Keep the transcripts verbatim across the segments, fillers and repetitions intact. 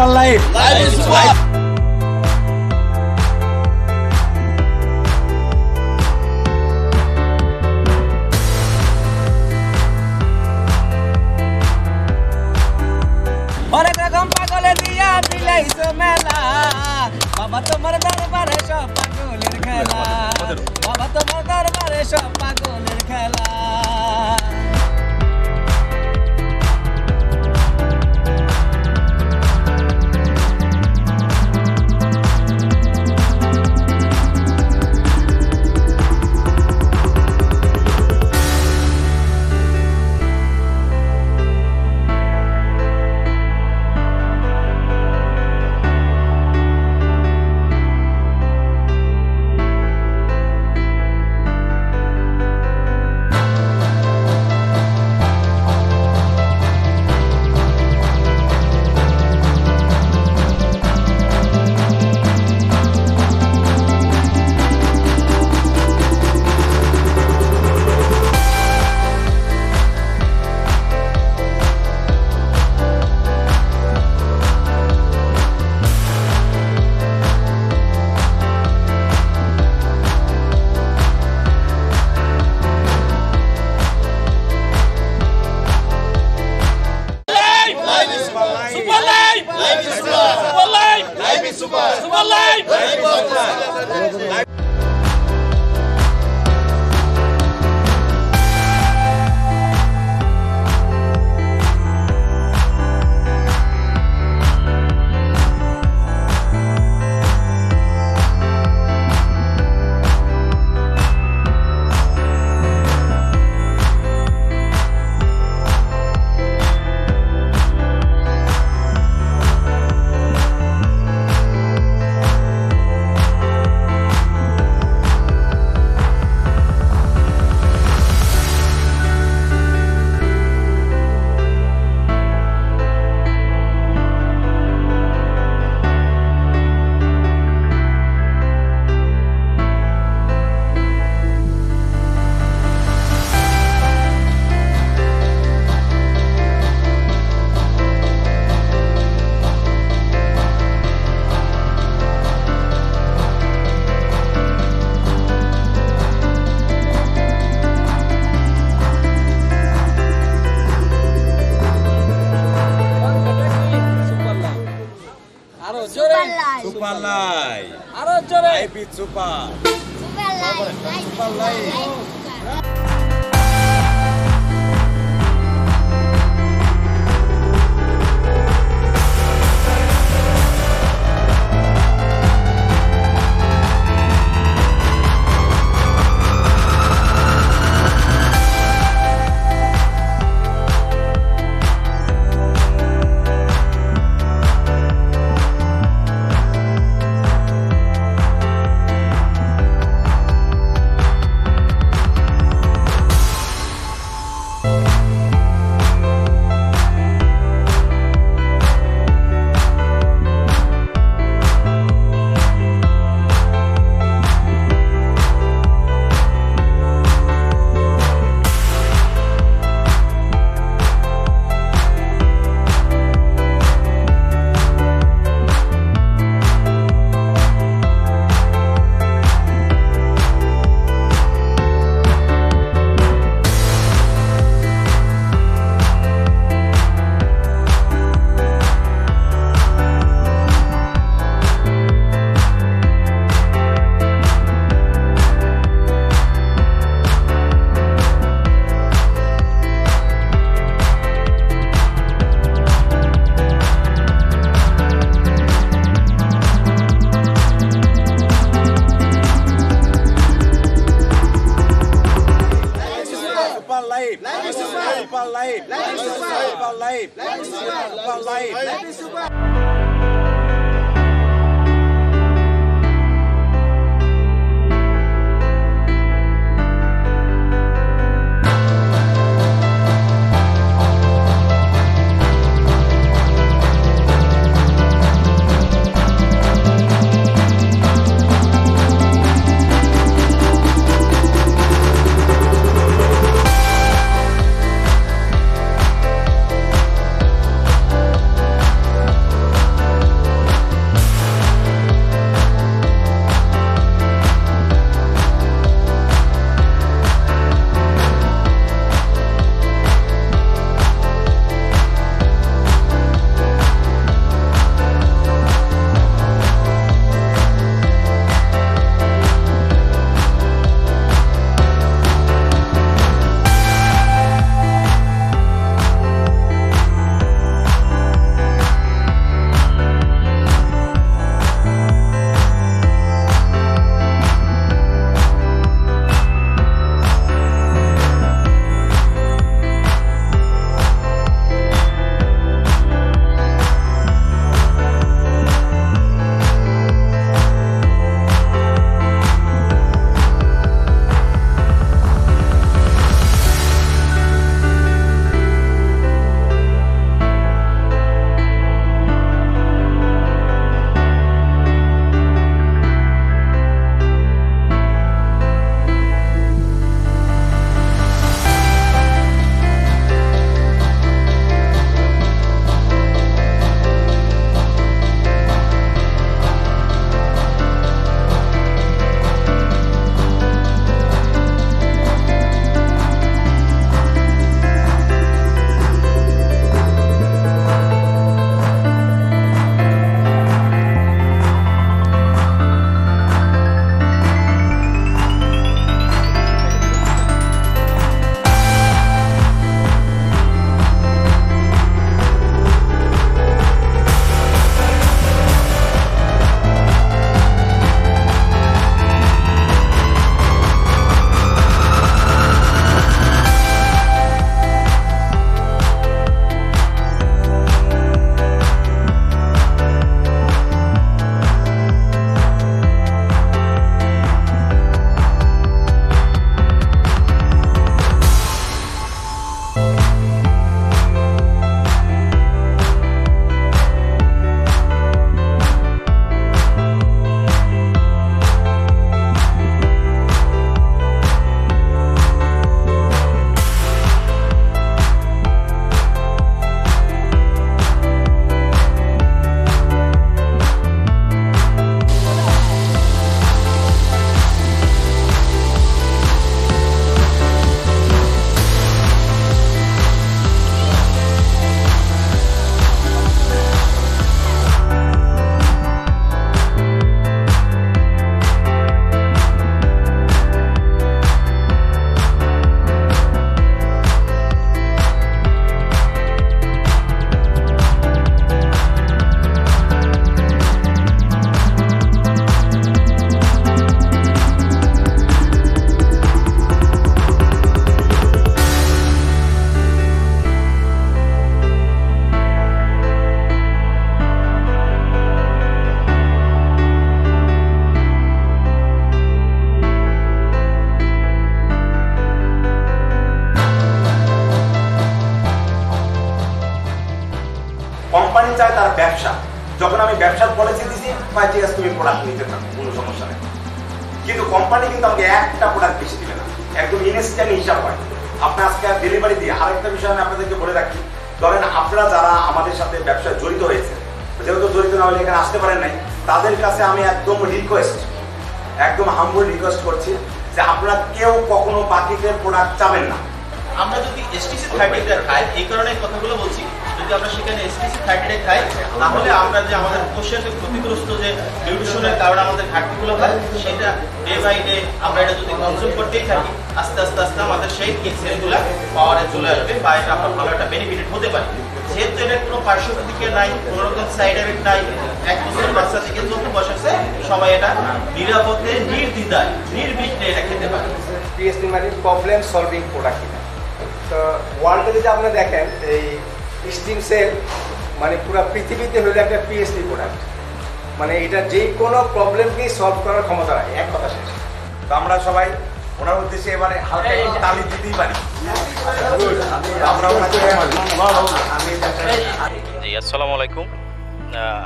about life. Life is what? Onek rokom pagoler diya bilaiso mela. Baba tomar darbare sob pagoler khela. Baba tomar darbare sob pagoler khela. Life. Super life. Aro jore. Life is super. Super life. Super life. Life, life is super life, life is super life, life is super. ব্যবসা, যখন আমি ব্যবসার policy দিয়েছি বা ঠিক আছে তুমি product নিতে থাকো, কোনো সমস্যা নেই, কিন্তু কোম্পানি কিন্তু আমাকে একটা প্রোডাক্ট বেশি দিবে না, একদম ইনস্ট্যান্ট হিসাব হয় আপনার আজকে ডেলিভারি দিয়ে। আরেকটা বিষয় আমি আপনাদেরকে বলে রাখি, ধরেন আপনারা যারা আমাদের সাথে ব্যবসায় জড়িত হয়েছে, যেহেতু জড়িত না হলে এখানে আসতে পারেন নাই, তাদের কাছে আমি একদম রিকোয়েস্ট, একদম হাম্বল রিকোয়েস্ট করছি যে আপনারা কেউ কখনো বাকিতে প্রোডাক্ট চাবেন না। আমরা যদি এসটিসি থার্টি তে খাই, এই কারণে কথাগুলো বলছি, যদি আমরা সেখানে এসটিসি থার্টি তে খাই তাহলে আমরা যে আমাদের কোষের ক্ষতিগ্রস্ত যে নিউট্রিশনের কারণে আমাদের ঘাটতিগুলো হয়, সেটা ডে বাই ডে আমরা এটা যদি কনজিউম করতেই থাকি, আস্তে আস্তে আস্তে আমাদের সেই সেলগুলো পাওয়ারে চলে আসবে বা এটা আপনার ভালো একটা বেনিফিট হতে পারে। যেহেতু এটার কোনো পার্শ্ব প্রতিক্রিয়া নাই, কোনো রকম সাইড এফেক্ট নাই, এক বছরের বাচ্চা থেকে যত বসেছে সবাই এটা নিরাপদে নির্দ্বিধায় নির্বিঘ্নে এটা খেতে পারে। পিএসডি মানে প্রবলেম সলভিং প্রোডাক্ট। তো ওয়ার্ল্ডে যদি আপনারা দেখেন এই স্টিম সেল মানে পুরো পৃথিবীতে হলো একটা পিএসডি প্রোডাক্ট, মানে এটা যে কোনো প্রবলেমকেই সলভ করার ক্ষমতা রাখে, এক কথা শেষ। তো আমরা সবাই ওনার উদ্দেশ্যে এবারে হালকা একটু তালি দিতেই পারি। জি, আসসালামু আলাইকুম।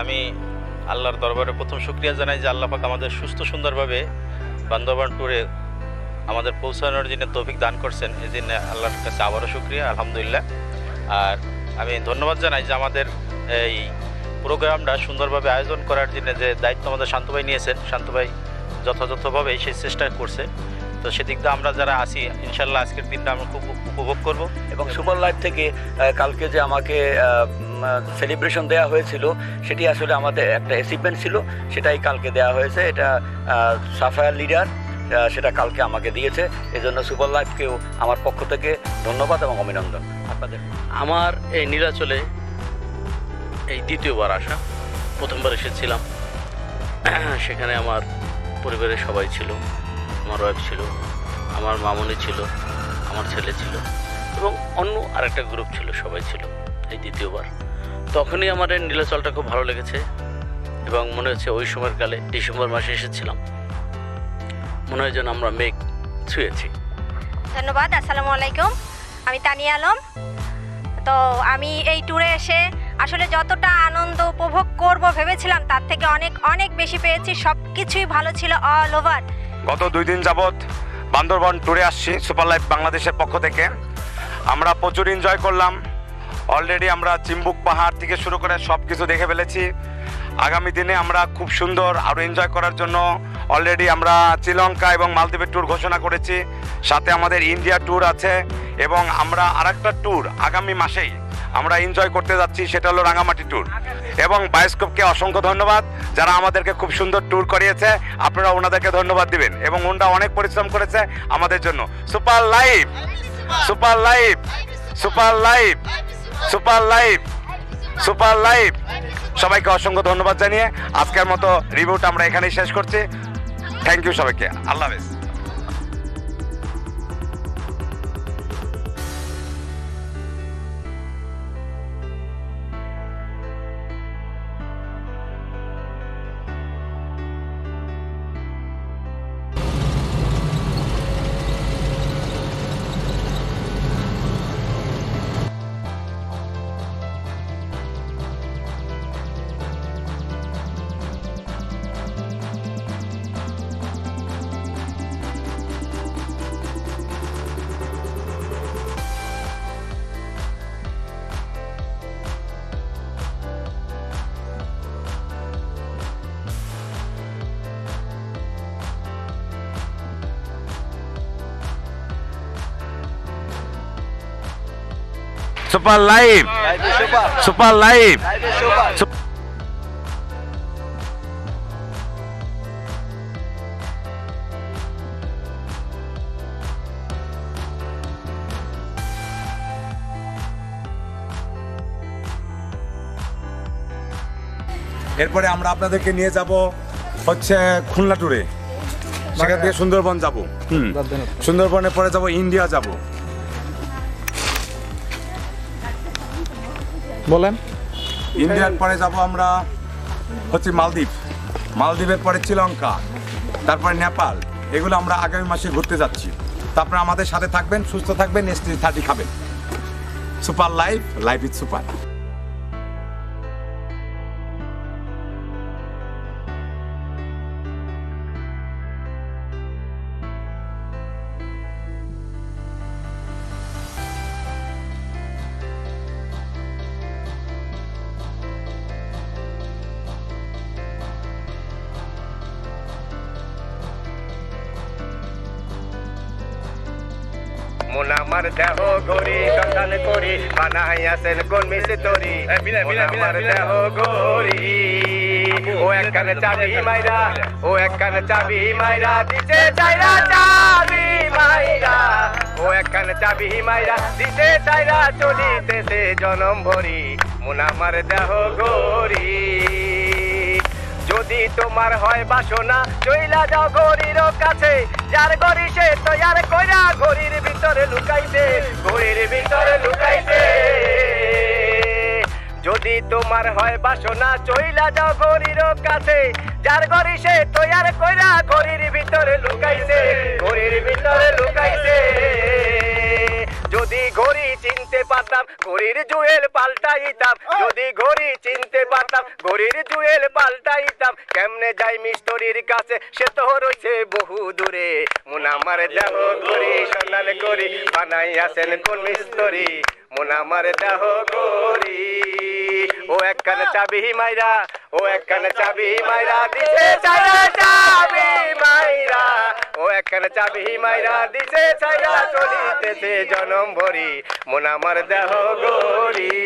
আমি আল্লাহর দরবারে প্রথম শুকরিয়া জানাই যে আল্লাহ পাক আমাদের সুস্থ সুন্দরভাবে বান্দরবান ট্যুরে আমাদের পৌঁছানোর জন্য তৌফিক দান করছেন, এই জন্য আল্লাহর কাছে আবারও শুক্রিয়া, আলহামদুলিল্লাহ। আর আমি ধন্যবাদ জানাই যে আমাদের এই প্রোগ্রামটা সুন্দরভাবে আয়োজন করার জন্য যে দায়িত্ব আমাদের শান্ত ভাই নিয়েছেন, শান্ত ভাই যথাযথভাবে সেই চেষ্টা করছে। তো সেদিক দিয়ে আমরা যারা আসি ইনশাল্লাহ আজকের দিনটা আমরা খুব উপভোগ করব। এবং সুপার লাইট থেকে কালকে যে আমাকে সেলিব্রেশন দেওয়া হয়েছিল সেটি আসলে আমাদের একটা অ্যাচিভমেন্ট ছিল, সেটাই কালকে দেওয়া হয়েছে। এটা সাফায়ার লিডার সেটা কালকে আমাকে দিয়েছে, এজন্য সুপার লাইফকেও আমার পক্ষ থেকে ধন্যবাদ এবং অভিনন্দন আপনাদের। আমার এই নীলাচলে এই দ্বিতীয়বার আসা, প্রথমবার এসেছিলাম, সেখানে আমার পরিবারের সবাই ছিল, আমার ওয়াইফ ছিল, আমার মামনি ছিল, আমার ছেলে ছিল এবং অন্য আরেকটা গ্রুপ ছিল, সবাই ছিল। এই দ্বিতীয়বার তখনই আমার এই নীলাচলটা খুব ভালো লেগেছে এবং মনে হচ্ছে ওই সময়ের কালে ডিসেম্বর মাসে এসেছিলাম, মনে হয় যেন আমরা মেঘ ছুঁয়েছি। ধন্যবাদ, আসসালামু আলাইকুম। আমি তানিয়া আলম। তো আমি এই ট্যুরে এসে আসলে যতটা আনন্দ উপভোগ করব ভেবেছিলাম তার থেকে অনেক অনেক বেশি পেয়েছি, সব কিছুই ভালো ছিল, অল ওভার। গত দুই দিন যাবৎ বান্দরবন ট্যুরে আসছি সুপার লাইফ বাংলাদেশের পক্ষ থেকে। আমরা প্রচুর এনজয় করলাম, অলরেডি আমরা চিম্বুক পাহাড় থেকে শুরু করে সব কিছু দেখে ফেলেছি। আগামী দিনে আমরা খুব সুন্দর আরও এনজয় করার জন্য অলরেডি আমরা শ্রীলঙ্কা এবং মালদ্বীপের ট্যুর ঘোষণা করেছি, সাথে আমাদের ইন্ডিয়া ট্যুর আছে এবং আমরা আরেকটা ট্যুর আগামী মাসেই আমরা এনজয় করতে যাচ্ছি, সেটা হলো রাঙামাটি ট্যুর। এবং বায়োস্কোপকে অসংখ্য ধন্যবাদ যারা আমাদেরকে খুব সুন্দর ট্যুর করিয়েছে, আপনারা ওনাদেরকে ধন্যবাদ দিবেন, এবং ওনারা অনেক পরিশ্রম করেছে আমাদের জন্য। Super life, super life, super life, super life, super life. সবাইকে অসংখ্য ধন্যবাদ জানিয়ে আজকের মতো রিভিউটা আমরা এখানেই শেষ করছি। থ্যাংক ইউ সবাইকে, আল্লাহ হাফেজ। Super life, super life, super life. এরপরে আমরা আপনাদেরকে নিয়ে যাব হচ্ছে খুলনা ট্যুরে, সেখান থেকে সুন্দরবন যাব, সুন্দরবনের পরে যাব ইন্ডিয়া যাব। বলেন, ইন্ডিয়ার পরে যাব আমরা হচ্ছে মালদ্বীপ, মালদ্বীপের পরে শ্রীলঙ্কা, তারপরে নেপাল। এগুলো আমরা আগামী মাসে ঘুরতে যাচ্ছি। তারপরে আমাদের সাথে থাকবেন, সুস্থ থাকবেন, এসটি থার্টি খাবেন। Super life, life is super. মোনামার দেহ গরি সন্ধান করি বানাই আছেন কোন মিশে তরি মোনামার দেহ গরি ও এক কানে চাবি মাইরা ও এক কানে চাবি মাইরা দিতে চাইরা চাবি মাইরা ও এক কানে চাবি মাইরা দিতে চাইরা চলিতেছে জনম ভরি মোনামার দেহ গরি যদি তোমার হয় বাসনা চইলা যাও গরির কাছে যার গরি সে তো আর কইরা গরির ভিতরে লুকাইছে গরির ভিতরে লুকাইছে যদি তোমার হয় বাসনা চইলা যাও গরির কাছে যার গরি সে তো আর কইরা গরির ভিতরে লুকাইছে গরির ভিতরে লুকাইছে যদি ঘড়ি চিনতে পারতাম ঘড়ির জুয়েল পাল্টাইতাম যদি ঘড়ি চিনতে পারতাম ঘড়ির জুয়েল পাল্টাইতাম কেমনে যাই মিস্ত্রির কাছে সে তো রয়েছে বহু দূরে মোনামার দেহ ঘড়ি সন্ধান করি বানাই আছেন কোন মিস্ত্রি মোনামার দেহ ঘড়ি ও এক কানে চাবি মাইরা ও এক কানে চাবি মাইরা দিছে চাইরা চাবি মাইরা ও এক কানে চাবি মাইরা দিছে চাইরা চলিতেছে জনম ভরি মোনামার দেহ গরি।